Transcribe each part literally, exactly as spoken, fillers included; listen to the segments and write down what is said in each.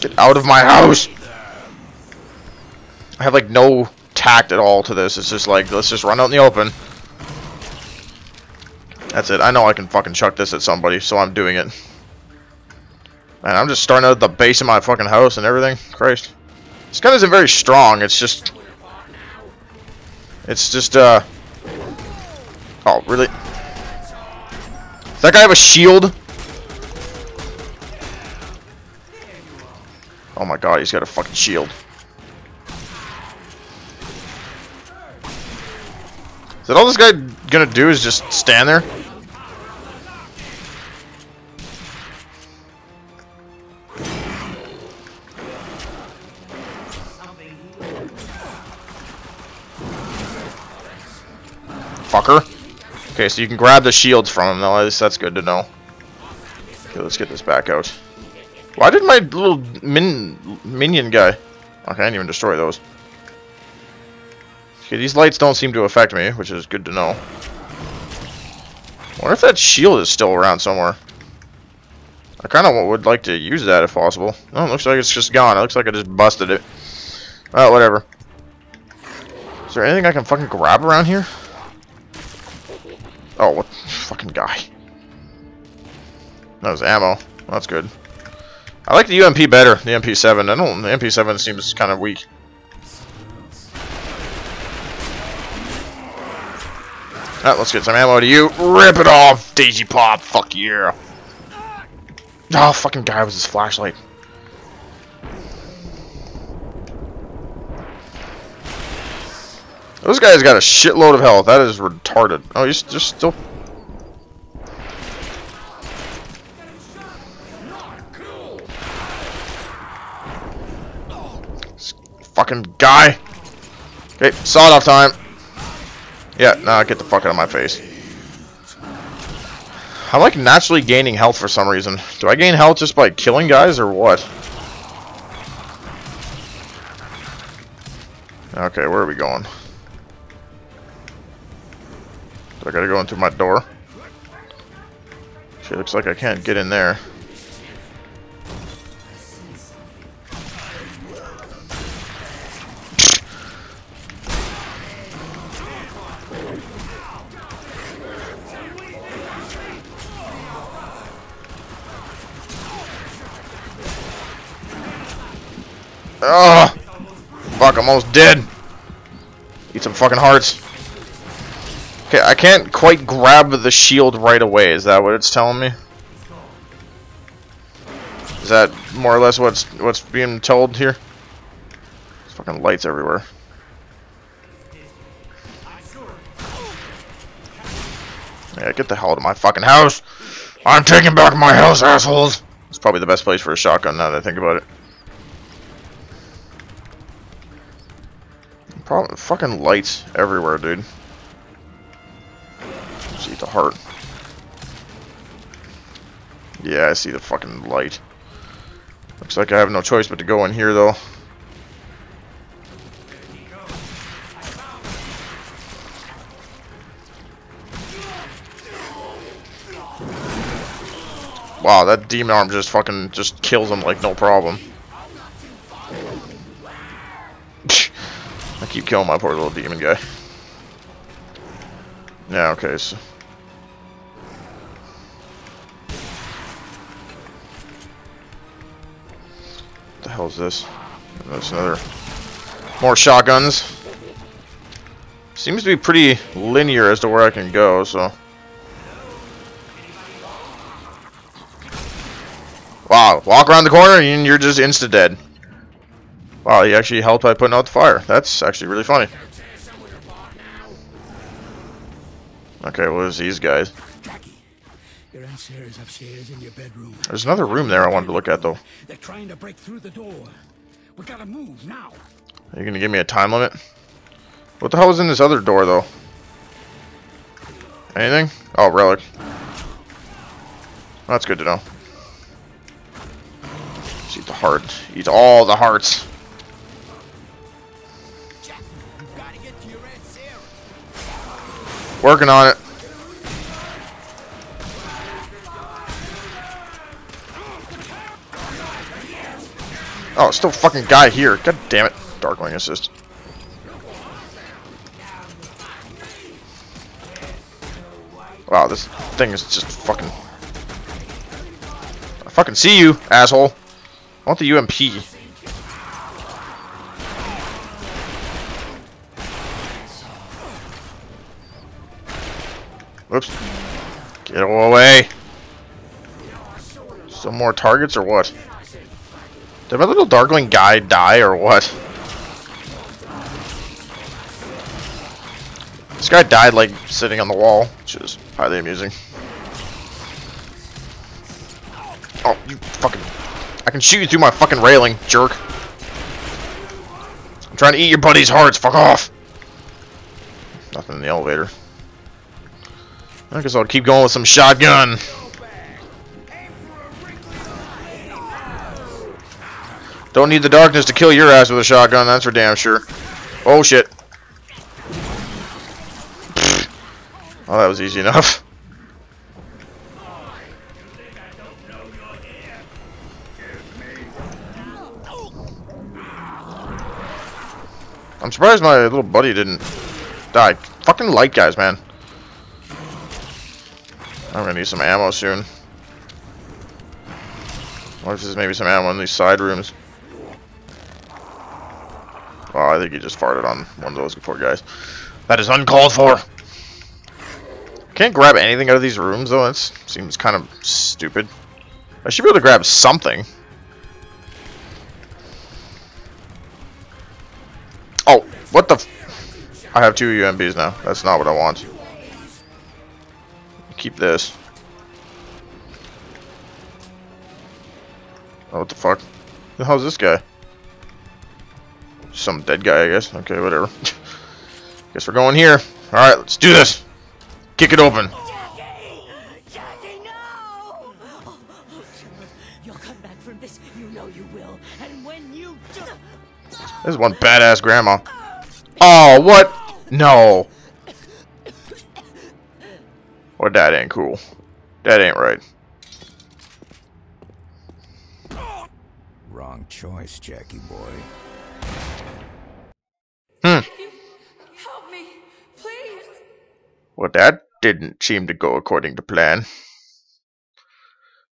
Get out of my house! I have like no tact at all to this. It's just like, let's just run out in the open. That's it. I know I can fucking chuck this at somebody, so I'm doing it. Man, I'm just starting out at the base of my fucking house and everything. Christ. This gun isn't very strong. It's just... It's just, uh... Oh, really? Does that guy have a shield? Oh my god, he's got a fucking shield. Is that all this guy gonna do is just stand there? Fucker. Okay, so you can grab the shields from him, though. At least that's good to know. Okay, let's get this back out. Why did my little min minion guy... Okay, I didn't even destroy those. Okay, these lights don't seem to affect me, which is good to know. I wonder if that shield is still around somewhere. I kind of would like to use that if possible. No, it looks like it's just gone. It looks like I just busted it. Oh, whatever. Is there anything I can fucking grab around here? Oh, what fucking guy. That was ammo. Well, that's good. I like the U M P better, the M P seven. I don't, the M P seven seems kind of weak. Alright, let's get some ammo to you. Rip it off, Daisy Pop. Fuck yeah. Oh, fucking guy with his flashlight. Those guys got a shitload of health. That is retarded. Oh, he's just still. Fucking guy. Okay, sawed off time. Yeah, nah, get the fuck out of my face. I'm like naturally gaining health for some reason. Do I gain health just by killing guys or what? Okay, where are we going? Do I gotta go into my door? Shit, looks like I can't get in there. Ugh! Fuck, I'm almost dead. Eat some fucking hearts. Okay, I can't quite grab the shield right away. Is that what it's telling me? Is that more or less what's what's being told here? There's fucking lights everywhere. Yeah, get the hell out of my fucking house. I'm taking back my house, assholes. It's probably the best place for a shotgun now that I think about it. Problem, fucking lights everywhere, dude. Let's eat the heart. Yeah, I see the fucking light. Looks like I have no choice but to go in here, though. Wow, that demon arm just fucking just kills him like no problem. I keep killing my poor little demon guy. Yeah, okay, so... What the hell is this? That's another... More shotguns. Seems to be pretty linear as to where I can go, so... Wow, walk around the corner and you're just insta-dead. Wow, he actually helped by putting out the fire. That's actually really funny. Okay, what is these guys? There's another room there I wanted to look at, though. They're trying to break through the door. We gotta move now. Are you gonna give me a time limit? What the hell is in this other door, though? Anything? Oh, relic. That's good to know. Let's eat the heart. Eat all the hearts. Working on it. Oh, it's still a fucking guy here. God damn it. Darkling assist. Wow, this thing is just fucking... I fucking see you, asshole. I want the U M P. Whoops. Get away. Some more targets or what? Did my little darkling guy die or what? This guy died like sitting on the wall, which is highly amusing. Oh, you fucking... I can shoot you through my fucking railing, jerk. I'm trying to eat your buddy's hearts, fuck off! Nothing in the elevator. I guess I'll keep going with some shotgun. Don't need the darkness to kill your ass with a shotgun, that's for damn sure. Oh shit. Pfft. Oh, that was easy enough. I'm surprised my little buddy didn't die. Fucking light guys, man. I'm gonna need some ammo soon. What if there's maybe some ammo in these side rooms? Oh, I think he just farted on one of those poor guys. That is uncalled for! Can't grab anything out of these rooms, though. That seems kind of stupid. I should be able to grab something. Oh, what the f... I have two U M Ps now. That's not what I want. Keep this. Oh, what the fuck? The hell's this guy? Some dead guy, I guess. Okay, whatever. Guess we're going here. Alright, let's do this! Kick it open! Jackie! Jackie, no! You'll come back from this, you know you will. And when you do... This is one badass grandma. Oh, what? No! Well, that ain't cool. That ain't right. Wrong choice, Jackie boy. Hmm. Help me, please. Well, that didn't seem to go according to plan.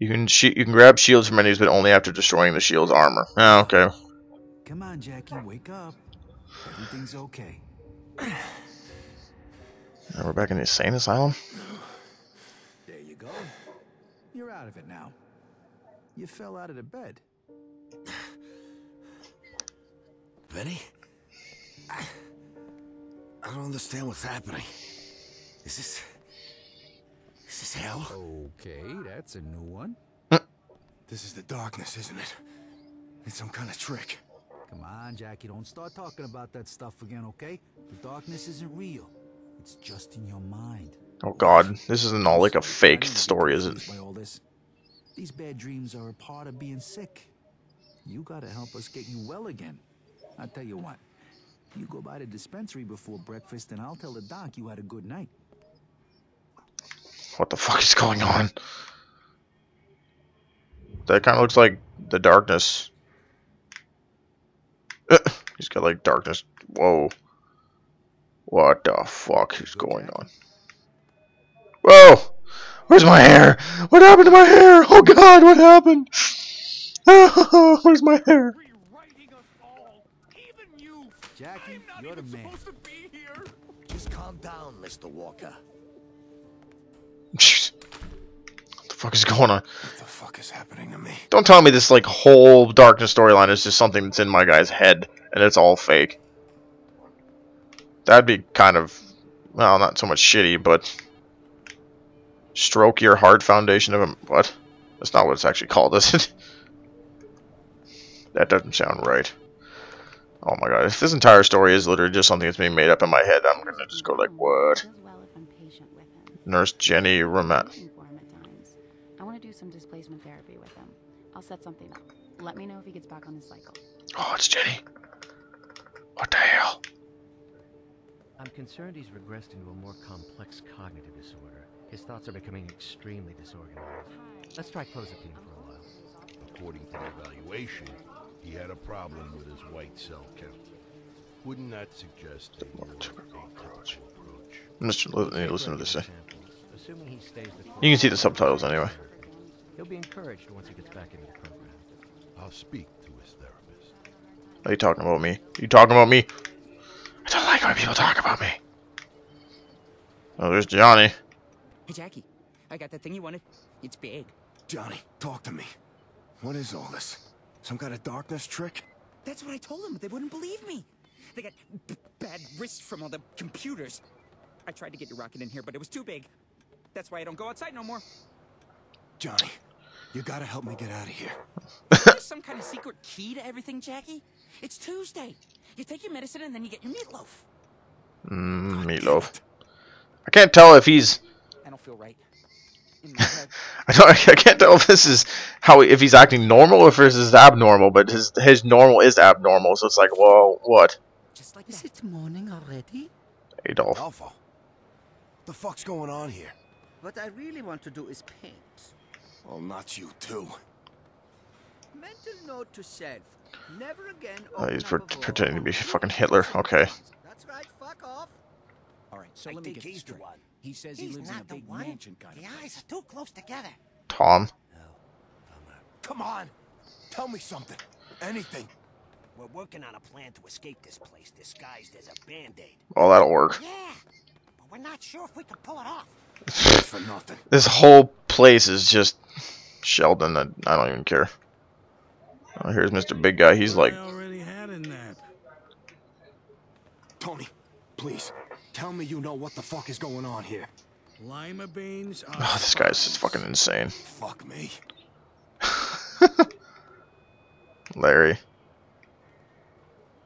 You can sh you can grab shields from enemies, but only after destroying the shield's armor. Oh, okay. Come on, Jackie, wake up. Everything's okay. Now we're back in the insane asylum. There you go. You're out of it now. You fell out of the bed. Benny? I, I don't understand what's happening. Is this... Is this hell? Okay, that's a new one. This is the darkness, isn't it? It's some kind of trick. Come on, Jackie, don't start talking about that stuff again, okay? The darkness isn't real. It's just in your mind. Oh god, this isn't all like a fake story, is it? By all this, these bad dreams are a part of being sick. You gotta help us get you well again. I'll tell you what. You go by the dispensary before breakfast and I'll tell the doc you had a good night. What the fuck is going on? That kind of looks like the darkness. Uh, he's got like darkness. Whoa. What the fuck is going on? Whoa! Where's my hair? What happened to my hair? Oh god, what happened? Oh, where's my hair? Jackie, you're the man. Just calm down, Mister Walker. Jeez. What the fuck is going on? What the fuck is happening to me? Don't tell me this like whole darkness storyline is just something that's in my guy's head and it's all fake. That'd be kind of, well, not so much shitty, but stroke your hard foundation of him. What? That's not what it's actually called, is it? That doesn't sound right. Oh my god, if this entire story is literally just something that's being made up in my head, I'm gonna just go like, what? Nurse Jenny Ramat. I want to do some displacement therapy with him. I'll set something up. Let me know if he gets back on the cycle. Oh, it's Jenny. What the hell? I'm concerned he's regressed into a more complex cognitive disorder. His thoughts are becoming extremely disorganized. Let's try clozapine for a while. According to the evaluation, He had a problem with his white cell count. Wouldn't that suggest a more typical approach? Mister Listener, listen to this thing. You can see the subtitles anyway. He'll be encouraged once he gets back into the program. I'll speak to his therapist. Are you talking about me? You talking about me? I don't like when people talk about me. Oh, there's Johnny. Hey, Jackie. I got that thing you wanted. It's big. Johnny, talk to me. What is all this? Some kind of darkness trick? That's what I told them, but they wouldn't believe me. They got b bad wrists from all the computers. I tried to get your rocket in here, but it was too big. That's why I don't go outside no more. Johnny, you gotta help me get out of here. There's some kind of secret key to everything, Jackie. It's Tuesday. You take your medicine and then you get your meatloaf. Mmm, meatloaf. I can't tell if he's... I don't feel right. In my head. I don't. I can't tell if this is how if he's acting normal or if this is abnormal. But his his normal is abnormal, so it's like, well, what? Just like is it morning already? Adolf. Alpha. What the fuck's going on here? What I really want to do is paint. Well, not you too. Mental note to self. Never again. Oh, he's pre pretending to be fucking Hitler. Okay. That's right. Fuck off. All right. So I let me get he's the one. He says he's he lives in a big mansion. The eyes are too close together. Tom. No, come on. Tell me something. Anything. We're working on a plan to escape this place disguised as a band-aid. Oh, that'll work. Yeah. But we're not sure if we can pull it off. For nothing. This whole place is just Sheldon. I, I don't even care. Oh, here's Mister Big Guy. He's like. I already had a nap. Tony, please tell me you know what the fuck is going on here. Lima beans. Are oh, this guy's just fucking insane. Fuck me. Larry.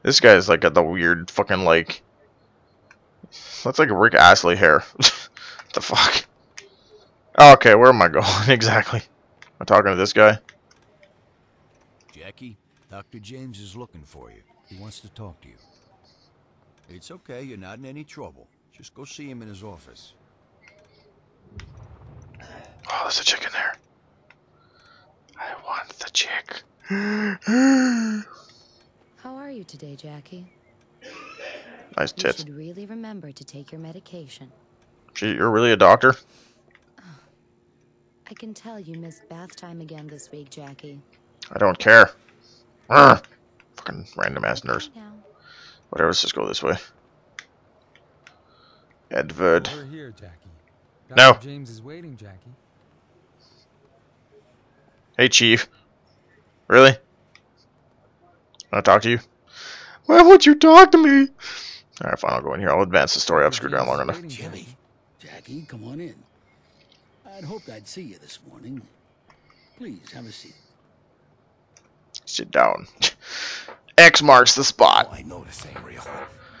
This guy's like got the weird fucking like. That's like a Rick Astley hair. What the fuck? Okay, where am I going exactly? I'm talking to this guy. Jackie, Doctor James is looking for you. He wants to talk to you. It's okay, you're not in any trouble. Just go see him in his office. Oh, there's a chick in there. I want the chick. How are you today, Jackie? Nice tits. You should really remember to take your medication. Gee, you're really a doctor? I can tell you missed bath time again this week, Jackie. I don't care. Urgh. Fucking random ass nurse. Whatever, let's just go this way. Edward. We're here, Jackie. No. Doctor James is waiting, Jackie. Hey, Chief. Really? I'll talk to you. Why won't you talk to me? All right, fine. I'll go in here. I'll advance the story. I've screwed down long enough. Jimmy, Jackie, come on in. I'd hoped I'd see you this morning. Please have a seat. Sit down. X marks the spot. Oh, I know this ain't real.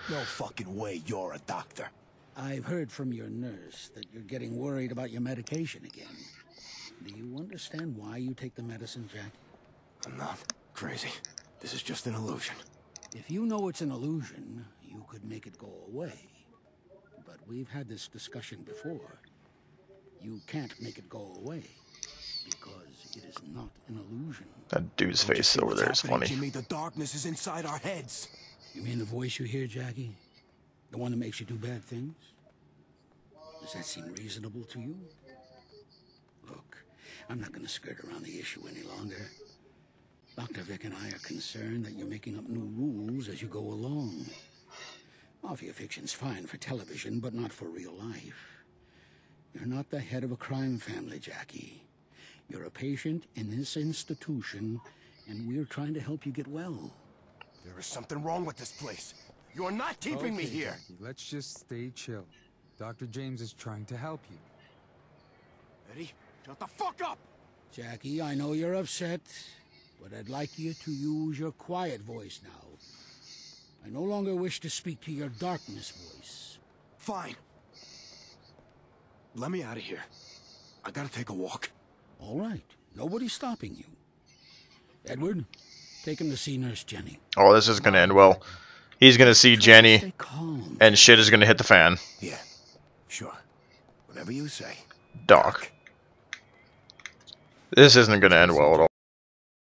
No fucking way you're a doctor. I've heard from your nurse that you're getting worried about your medication again. Do you understand why you take the medicine, Jack? I'm not crazy. This is just an illusion. If you know it's an illusion, you could make it go away. But we've had this discussion before. You can't make it go away. Because it is not an illusion. That dude's face over there is funny. Jimmy, the darkness is inside our heads. You mean the voice you hear, Jackie? The one that makes you do bad things? Does that seem reasonable to you? Look, I'm not going to skirt around the issue any longer. Doctor Vic and I are concerned that you're making up new rules as you go along. Mafia fiction's fine for television, but not for real life. You're not the head of a crime family, Jackie. You're a patient in this institution, and we're trying to help you get well. There is something wrong with this place. You're not keeping okay, me here. Jackie, let's just stay chill. Doctor James is trying to help you. Eddie, shut the fuck up! Jackie, I know you're upset, but I'd like you to use your quiet voice now. I no longer wish to speak to your darkness voice. Fine. Let me out of here. I gotta take a walk. All right. Nobody's stopping you. Edward, take him to see Nurse Jenny. Oh, this is going to end well. He's going to see Jenny, and shit is going to hit the fan. Yeah, sure. Whatever you say. Doc. This isn't going to end well at all.